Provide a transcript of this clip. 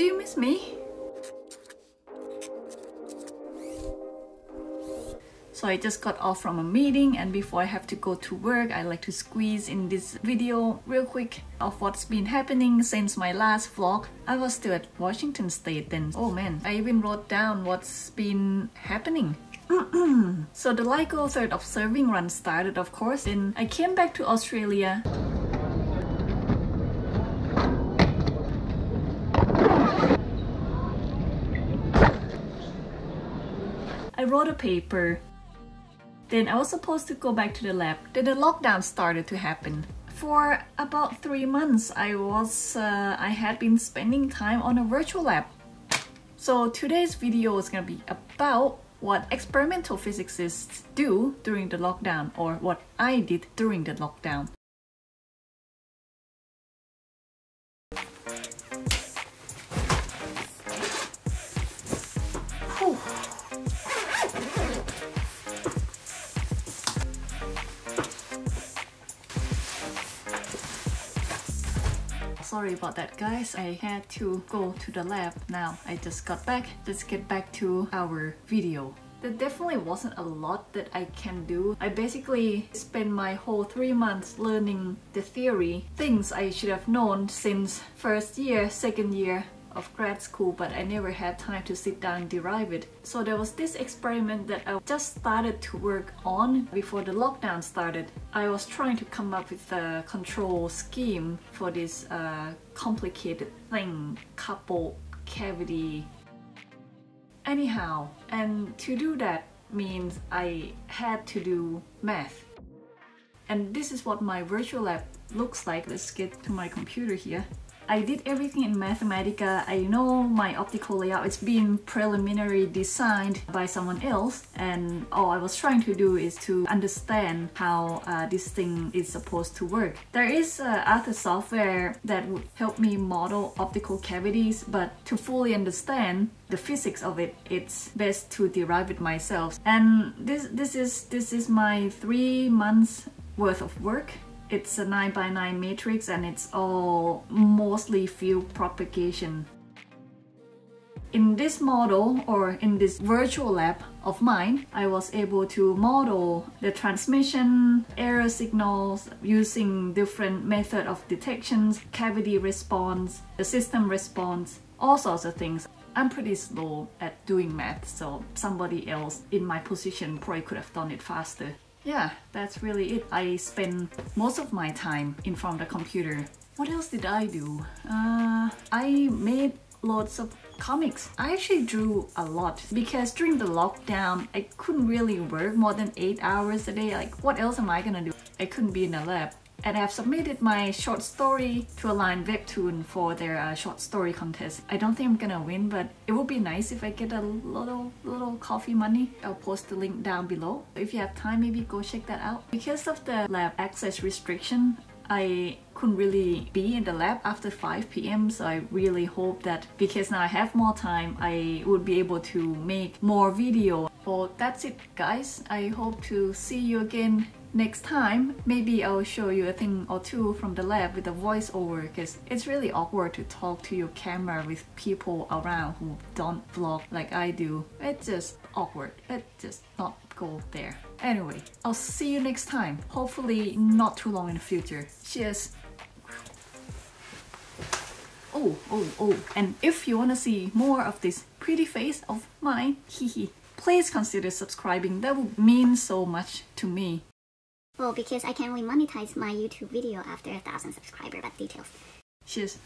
Do you miss me? So I just got off from a meeting, and before I have to go to work, I like to squeeze in this video real quick of what's been happening since my last vlog. I was still at Washington State then. Oh man, I even wrote down what's been happening. So the LIGO Third of Serving run started, of course, and I came back to Australia. I wrote a paper. Then I was supposed to go back to the lab. Then the lockdown started to happen. For about 3 months, I had been spending time on a virtual lab. So today's video is gonna be about what experimental physicists do during the lockdown, or what I did during the lockdown. Sorry about that, guys. I had to go to the lab now. I just got back. Let's get back to our video. There definitely wasn't a lot that I can do. I basically spent my whole 3 months learning the theory, things I should have known since first year, second year of grad school, but I never had time to sit down and derive it. So there was this experiment that I just started to work on before the lockdown started. I was trying to come up with a control scheme for this complicated thing, couple cavity. Anyhow, and to do that means I had to do math. And this is what my virtual lab looks like. Let's get to my computer here. I did everything in Mathematica. I know my optical layout, it's been preliminary designed by someone else, and all I was trying to do is to understand how this thing is supposed to work. There is other software that would help me model optical cavities, but to fully understand the physics of it, it's best to derive it myself. And this is my 3 months worth of work. It's a 9x9 matrix, and it's all mostly field propagation. In this model, or in this virtual lab of mine, I was able to model the transmission, error signals using different methods of detections, cavity response, the system response, all sorts of things. I'm pretty slow at doing math, so somebody else in my position probably could have done it faster. Yeah, that's really it. I spend most of my time in front of the computer. What else did I do? I made lots of comics. I actually drew a lot because during the lockdown, I couldn't really work more than 8 hours a day. Like, what else am I gonna do? I couldn't be in the lab. And I've submitted my short story to Align Webtoon for their short story contest. I don't think I'm gonna win, but it would be nice if I get a little coffee money. I'll post the link down below. If you have time, maybe go check that out. Because of the lab access restriction, I couldn't really be in the lab after 5 p.m. so I really hope that because now I have more time, I would be able to make more video. Well, that's it, guys. I hope to see you again next time. Maybe I'll show you a thing or two from the lab with a voiceover, because it's really awkward to talk to your camera with people around who don't vlog like I do. It's just awkward. Let's just not go there. Anyway, I'll see you next time. Hopefully not too long in the future. Cheers! Oh, and if you want to see more of this pretty face of mine, please consider subscribing. That would mean so much to me. Well, because I can only monetize my YouTube video after 1,000 subscribers, but details. Cheers.